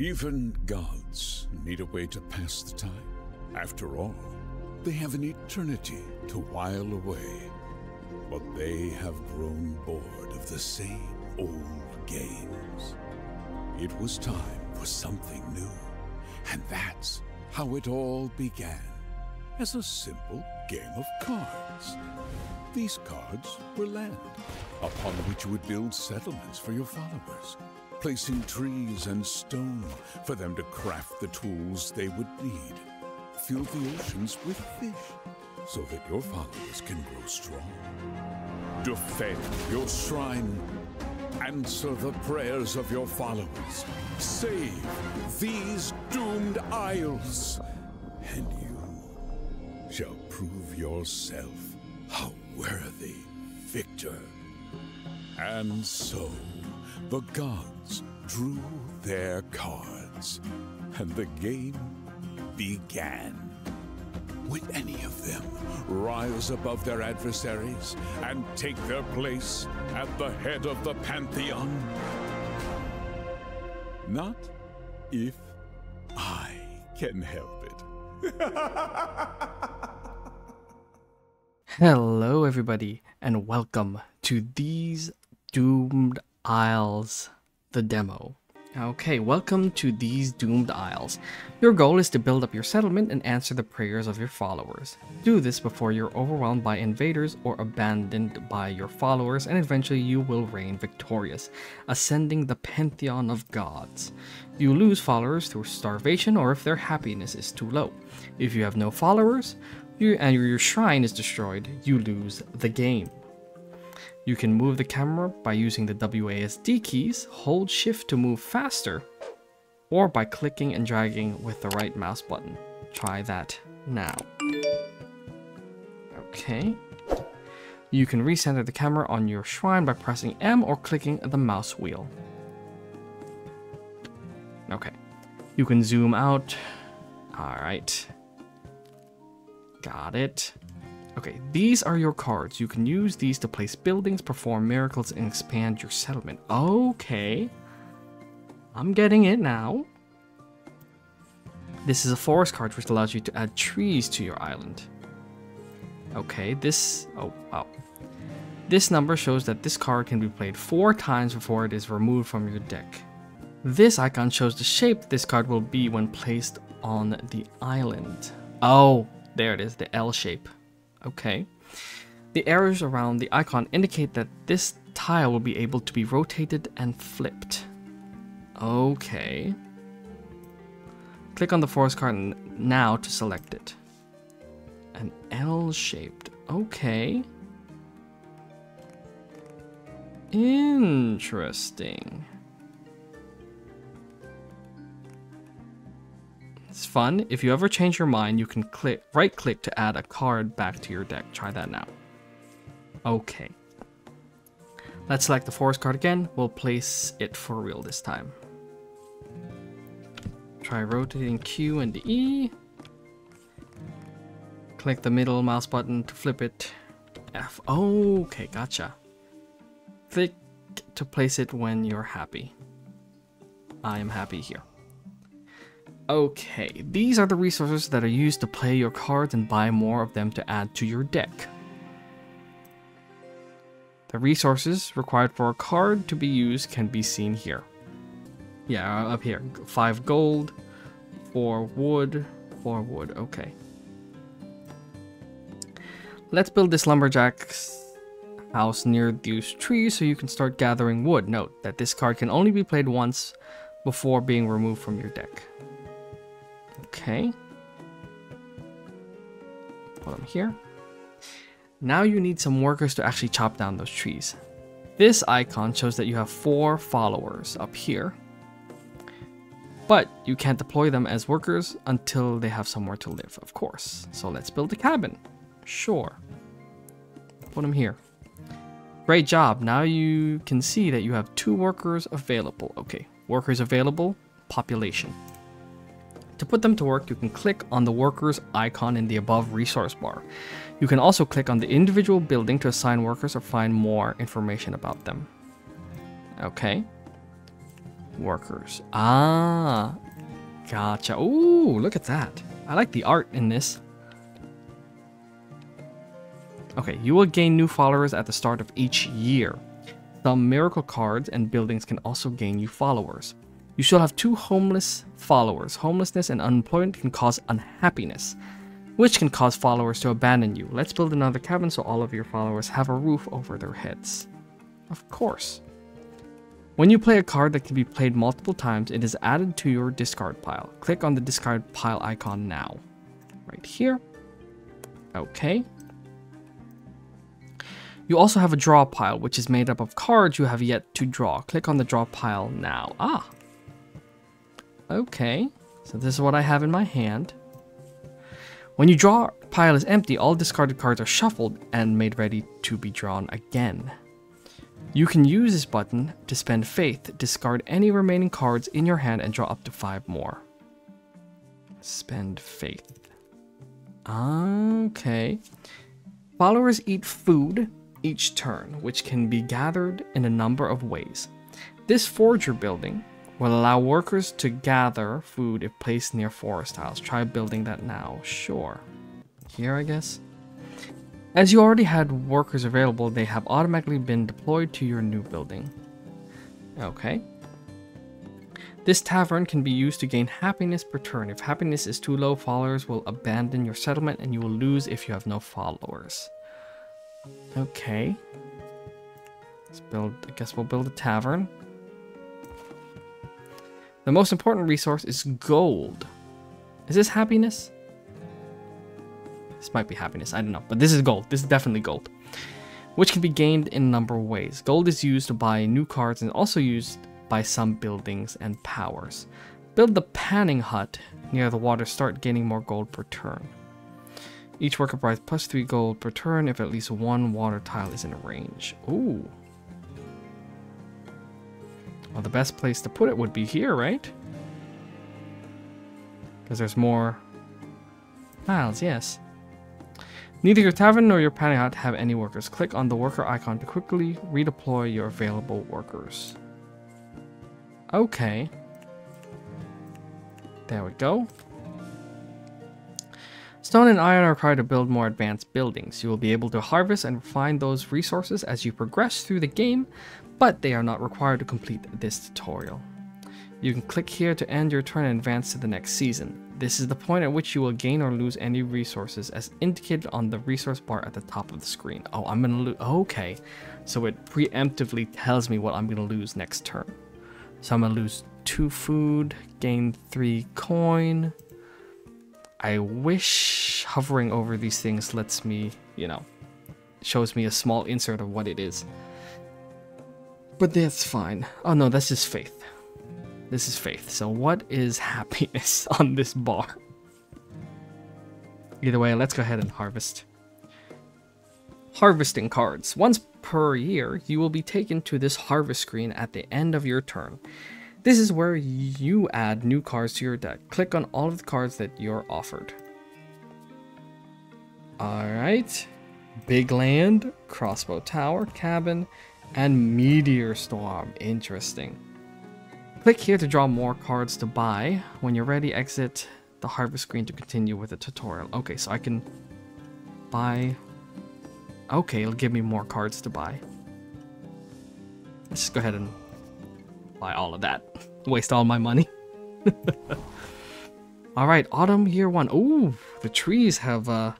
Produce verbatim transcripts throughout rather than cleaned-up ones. Even gods need a way to pass the time. After all, they have an eternity to while away. But they have grown bored of the same old games. It was time for something new. And that's how it all began, as a simple game of cards. These cards were land, upon which you would build settlements for your followers, placing trees and stone for them to craft the tools they would need. Fill the oceans with fish, so that your followers can grow strong. Defend your shrine. Answer the prayers of your followers. Save these doomed isles. And you shall prove yourself a worthy victor. And so the gods drew their cards, and the game began. Would any of them rise above their adversaries and take their place at the head of the Pantheon? Not if I can help it. Hello everybody, and welcome to These Doomed Isles, the demo. Okay, welcome to These Doomed Isles. Your goal is to build up your settlement and answer the prayers of your followers. Do this before you're overwhelmed by invaders or abandoned by your followers, and eventually you will reign victorious, ascending the pantheon of gods. You lose followers through starvation or if their happiness is too low. If you have no followers you, and your shrine is destroyed, you lose the game. You can move the camera by using the W A S D keys, hold shift to move faster, or by clicking and dragging with the right mouse button. Try that now. Okay. You can recenter the camera on your shrine by pressing M or clicking the mouse wheel. Okay. You can zoom out. All right. Got it. Okay, these are your cards. You can use these to place buildings, perform miracles, and expand your settlement. Okay. I'm getting it now. This is a forest card, which allows you to add trees to your island. Okay, this... Oh, wow. This number shows that this card can be played four times before it is removed from your deck. This icon shows the shape this card will be when placed on the island. Oh, there it is, the L shape. Okay. The arrows around the icon indicate that this tile will be able to be rotated and flipped. Okay. Click on the forest card now to select it. An L-shaped. Okay. Interesting. It's fun. If you ever change your mind, you can click right click to add a card back to your deck. Try that now. Okay. Let's select the forest card again. We'll place it for real this time. Try rotating Q and E. Click the middle mouse button to flip it. F. Okay, gotcha. Click to place it when you're happy. I am happy here. Okay, these are the resources that are used to play your cards and buy more of them to add to your deck. The resources required for a card to be used can be seen here. Yeah, up here. Five gold, four wood, four wood, okay. Let's build this lumberjack's house near these trees so you can start gathering wood. Note that this card can only be played once before being removed from your deck. Okay, put them here. Now you need some workers to actually chop down those trees. This icon shows that you have four followers up here, but you can't deploy them as workers until they have somewhere to live, of course. So let's build a cabin. Sure. Put them here. Great job. Now you can see that you have two workers available. Okay, workers available, population. To put them to work, you can click on the workers icon in the above resource bar. You can also click on the individual building to assign workers or find more information about them. Okay. workers. Ah, gotcha. Ooh, look at that. I like the art in this. Okay, you will gain new followers at the start of each year. Some miracle cards and buildings can also gain you followers. You shall have two homeless followers. Homelessness and unemployment can cause unhappiness, which can cause followers to abandon you. Let's build another cabin so all of your followers have a roof over their heads. Of course. When you play a card that can be played multiple times, it is added to your discard pile. Click on the discard pile icon now. Right here. Okay. You also have a draw pile, which is made up of cards you have yet to draw. Click on the draw pile now. Ah. Okay. So this is what I have in my hand. When your draw pile is empty, all discarded cards are shuffled and made ready to be drawn again. You can use this button to spend faith, discard any remaining cards in your hand, and draw up to five more. Spend faith. Okay. Followers eat food each turn, which can be gathered in a number of ways. This forger building will allow workers to gather food if placed near forest tiles. Try building that now. Sure. Here, I guess. As you already had workers available, they have automatically been deployed to your new building. Okay. This tavern can be used to gain happiness per turn. If happiness is too low, followers will abandon your settlement and you will lose if you have no followers. Okay. Let's build, I guess we'll build a tavern. The most important resource is gold. Is this happiness? This might be happiness, I don't know. But this is gold. This is definitely gold. Which can be gained in a number of ways. Gold is used to buy new cards and also used by some buildings and powers. Build the panning hut near the water. Start gaining more gold per turn. Each worker provides plus three gold per turn if at least one water tile is in range. Ooh. Well, the best place to put it would be here, right? Because there's more tiles, yes. Neither your tavern nor your panning hut have any workers. Click on the worker icon to quickly redeploy your available workers. Okay. There we go. Stone and iron are required to build more advanced buildings. You will be able to harvest and refine those resources as you progress through the game, but they are not required to complete this tutorial. You can click here to end your turn and advance to the next season. This is the point at which you will gain or lose any resources as indicated on the resource bar at the top of the screen. Oh, I'm gonna lose, okay. So it preemptively tells me what I'm gonna lose next turn. So I'm gonna lose two food, gain three coin. I wish hovering over these things lets me, you know, shows me a small insert of what it is. But that's fine. Oh no, that's just faith. This is faith. So what is happiness on this bar? Either way, let's go ahead and harvest. Harvesting cards. Once per year, you will be taken to this harvest screen at the end of your turn. This is where you add new cards to your deck. Click on all of the cards that you're offered. Alright. Big Land, Crossbow Tower, Cabin, and Meteor Storm. Interesting. Click here to draw more cards to buy. When you're ready, exit the harvest screen to continue with the tutorial. Okay, so I can buy... Okay, it'll give me more cards to buy. Let's just go ahead and buy all of that. Waste all my money. Alright, Autumn Year one. Ooh, the trees have, uh,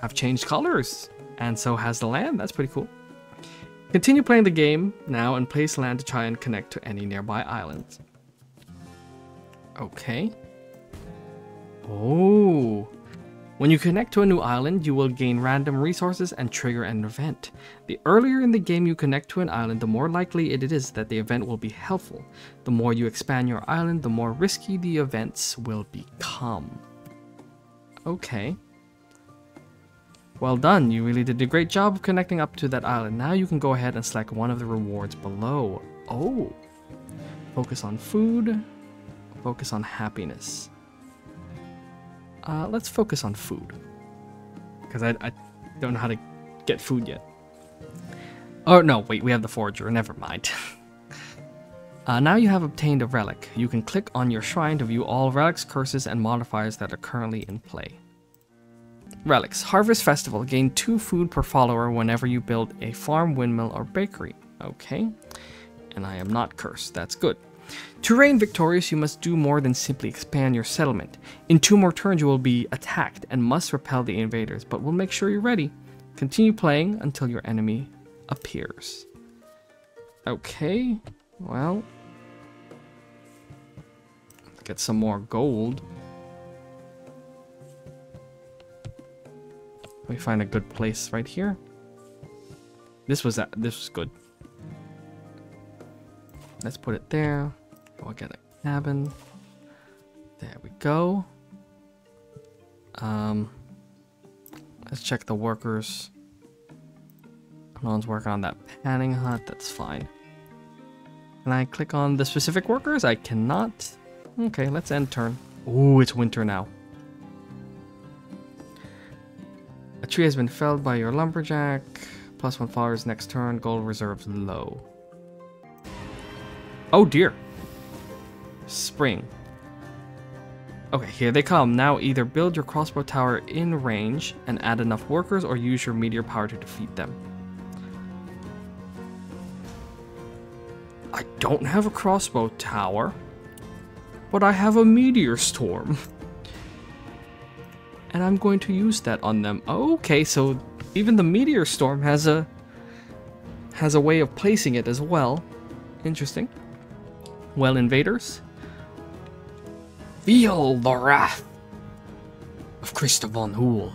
have changed colors. And so has the land. That's pretty cool. Continue playing the game now and place land to try and connect to any nearby islands. Okay. Oh. When you connect to a new island, you will gain random resources and trigger an event. The earlier in the game you connect to an island, the more likely it is that the event will be helpful. The more you expand your island, the more risky the events will become. Okay. Well done, you really did a great job of connecting up to that island. Now you can go ahead and select one of the rewards below. Oh. Focus on food. Focus on happiness. Uh, let's focus on food. Because I, I don't know how to get food yet. Oh, no, wait, we have the forager. Never mind. Uh, now you have obtained a relic. You can click on your shrine to view all relics, curses, and modifiers that are currently in play. Relics. Harvest Festival. Gain two food per follower whenever you build a farm, windmill, or bakery. Okay. And I am not cursed. That's good. To reign victorious, you must do more than simply expand your settlement. In two more turns, you will be attacked and must repel the invaders, but we'll make sure you're ready. Continue playing until your enemy appears. Okay. Well, get some more gold. Let me find a good place right here. This was uh, this was good. Let's put it there. We'll get a cabin. There we go. Um, let's check the workers. No one's working on that panning hut. That's fine. Can I click on the specific workers? I cannot. Okay, let's end turn. Ooh, it's winter now. A tree has been felled by your lumberjack. Plus one followers next turn. Gold reserves low. Oh dear. Spring. Okay, here they come. Now either build your crossbow tower in range and add enough workers, or use your meteor power to defeat them. I don't have a crossbow tower, but I have a meteor storm. And I'm going to use that on them. Okay, so even the meteor storm has a has a way of placing it as well. Interesting. Well, invaders, feel the wrath of Christof von Hool.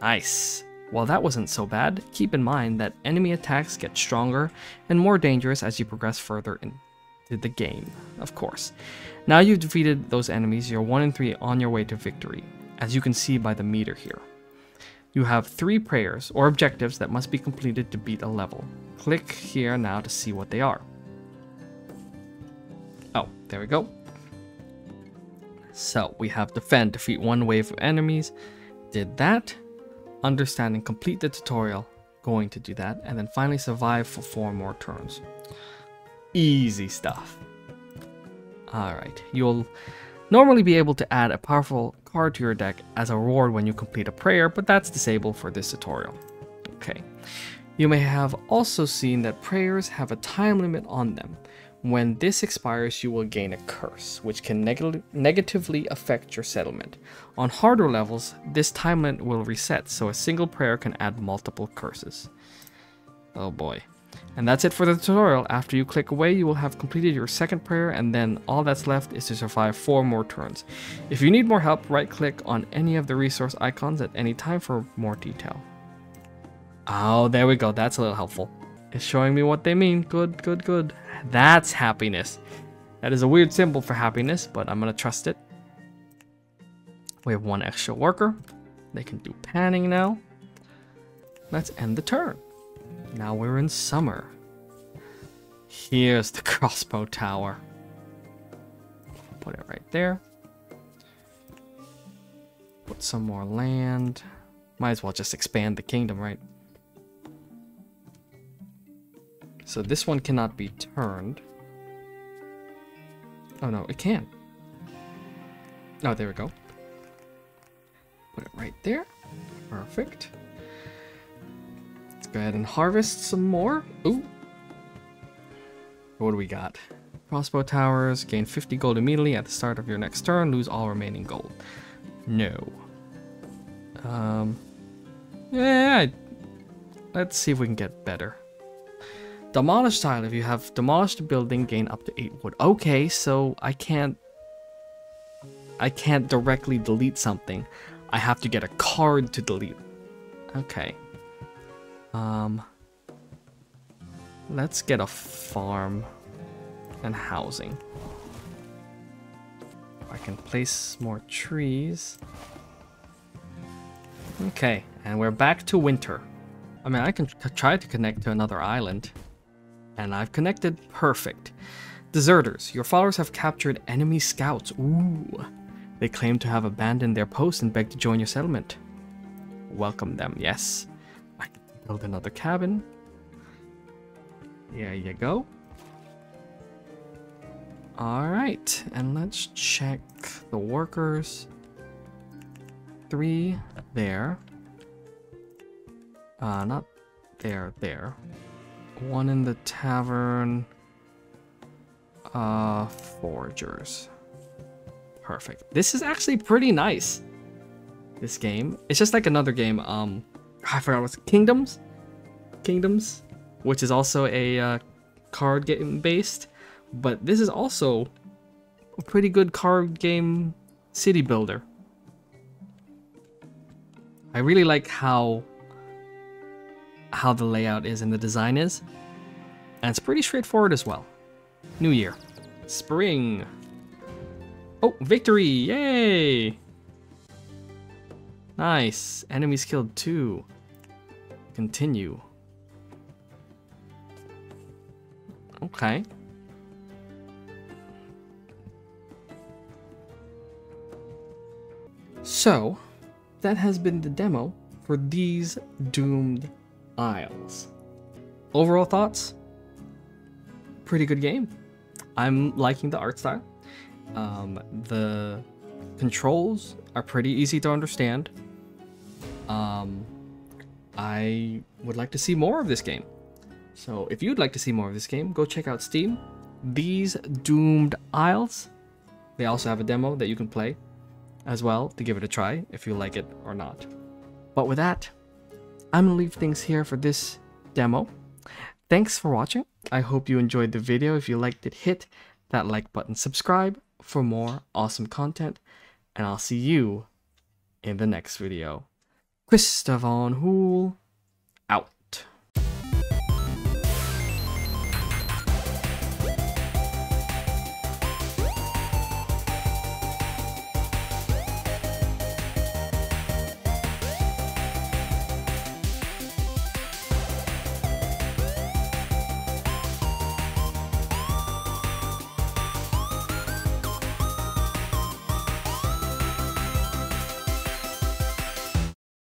Nice. Well, that wasn't so bad. Keep in mind that enemy attacks get stronger and more dangerous as you progress further into the game, of course. Now you've defeated those enemies, you're one and three on your way to victory, as you can see by the meter here. You have three prayers or objectives that must be completed to beat a level. Click here now to see what they are. Oh, there we go. So we have defend, defeat one wave of enemies. Did that. Understand and complete the tutorial. Going to do that. And then finally survive for four more turns. Easy stuff. Alright, you'll normally be able to add a powerful card to your deck as a reward when you complete a prayer, but that's disabled for this tutorial. Okay. You may have also seen that prayers have a time limit on them. When this expires, you will gain a curse, which can neg negatively affect your settlement. On harder levels, this time limit will reset, so a single prayer can add multiple curses. Oh boy. And that's it for the tutorial. After you click away, you will have completed your second prayer, and then all that's left is to survive four more turns. If you need more help, right-click on any of the resource icons at any time for more detail. Oh, there we go. That's a little helpful. It's showing me what they mean. Good, good, good. That's happiness. That is a weird symbol for happiness, but I'm going to trust it. We have one extra worker. They can do panning now. Let's end the turn. Now we're in summer. Here's the crossbow tower. Put it right there. Put some more land. Might as well just expand the kingdom, right? So this one cannot be turned. Oh no, it can. Oh, there we go. Put it right there. Perfect. Go ahead and harvest some more. Ooh. What do we got? Crossbow towers. Gain fifty gold immediately at the start of your next turn. Lose all remaining gold. No. Um. Yeah. Let's see if we can get better. Demolish tile. If you have demolished a building, gain up to eight wood. Okay, so I can't. I can't directly delete something. I have to get a card to delete. Okay. Um, let's get a farm and housing. I can place more trees. Okay, and we're back to winter. I mean, I can try to connect to another island. And I've connected. Perfect. Deserters. Your followers have captured enemy scouts. Ooh. They claim to have abandoned their post and beg to join your settlement. Welcome them, yes. Build another cabin. There you go. All right, and let's check the workers. Three there. Uh, not there, there. One in the tavern. Uh, foragers. Perfect. This is actually pretty nice. This game. It's just like another game. Um, I forgot what's Kingdoms. Kingdoms, which is also a uh, card game based. But this is also a pretty good card game city builder. I really like how how the layout is and the design is. And it's pretty straightforward as well. New year. Spring. Oh, victory! Yay! Nice. Enemies killed two. Continue. Okay. So, that has been the demo for These Doomed Isles. Overall thoughts? Pretty good game. I'm liking the art style. Um, the controls are pretty easy to understand. Um, I would like to see more of this game. So if you'd like to see more of this game, go check out Steam. These Doomed Isles. They also have a demo that you can play as well to give it a try if you like it or not. But with that, I'm gonna leave things here for this demo. Thanks for watching. I hope you enjoyed the video. If you liked it, hit that like button, subscribe for more awesome content, and I'll see you in the next video. Christof von Hool out.